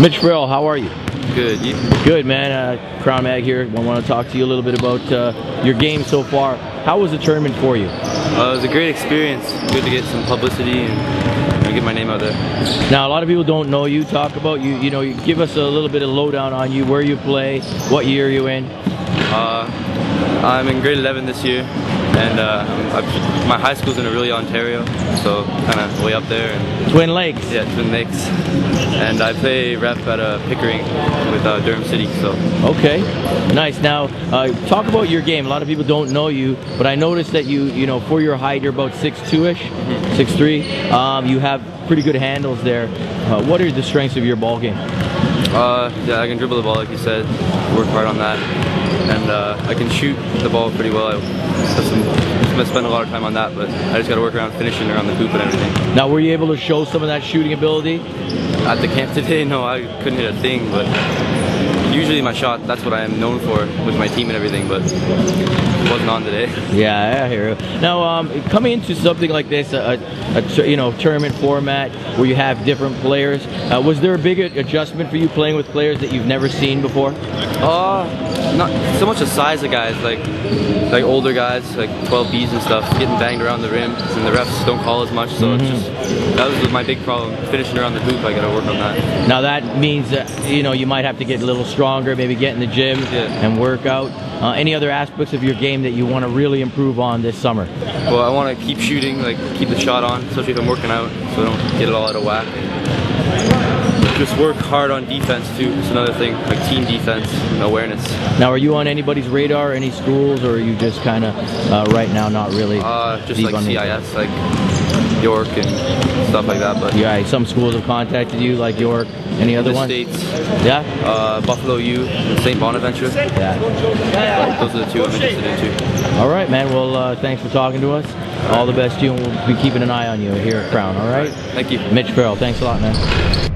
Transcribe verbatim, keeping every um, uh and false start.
Mitch Farrell, how are you? Good. You? Good, man. Uh, Crown Mag here. I want to talk to you a little bit about uh, your game so far. How was the tournament for you? Uh, it was a great experience. Good to get some publicity and you know, get my name out there. Now, a lot of people don't know you. Talk about you. You know, you give us a little bit of lowdown on you, where you play, what year you in. Uh, I'm in grade eleven this year, and uh, I've, my high school's in Orillia, Ontario, so kind of way up there. And Twin Lakes. Yeah, Twin Lakes. And I play rep at uh, Pickering with uh, Durham City. So. Okay, nice. Now, uh, talk about your game. A lot of people don't know you, but I noticed that you, you know, for your height, you're about six two-ish, mm-hmm. six three. Um, you have pretty good handles there. Uh, what are the strengths of your ball game? Uh, yeah, I can dribble the ball, like you said. Work hard on that. And uh, I can shoot the ball pretty well. I spend a lot of time on that, but I just got to work around finishing around the hoop and everything. Now, were you able to show some of that shooting ability? At the camp today, no, I couldn't hit a thing, but usually my shot, that's what I am known for with my team and everything, but it wasn't on today. Yeah, I hear you. Now, um, coming into something like this, a, a, you know, tournament format where you have different players, uh, was there a big adjustment for you playing with players that you've never seen before? Uh, not so much the size of guys, like like older guys, like twelve Bs and stuff, getting banged around the rim, and the refs don't call as much, so mm-hmm. it's just, that was my big problem, finishing around the hoop. I gotta work on that. Now that means that, you know, you might have to get a little stronger, maybe get in the gym yeah. and work out. Uh, any other aspects of your game that you want to really improve on this summer? Well, I want to keep shooting, like keep the shot on, especially if I'm working out, so I don't get it all out of whack. Just work hard on defense too. It's another thing, like team defense and awareness. Now, are you on anybody's radar, any schools, or are you just kind of uh, right now not really? Uh, just like C I S, like York and stuff like that. But yeah, some schools have contacted you, like York. Any other ones? States. Yeah. Uh, Buffalo U, Saint Bonaventure. Yeah. But those are the two I'm interested in too. All right, man. Well, uh, thanks for talking to us. All, all right. The best to you, and we'll be keeping an eye on you here at Crown. All right. All right. Thank you, Mitch Farrell. Thanks a lot, man.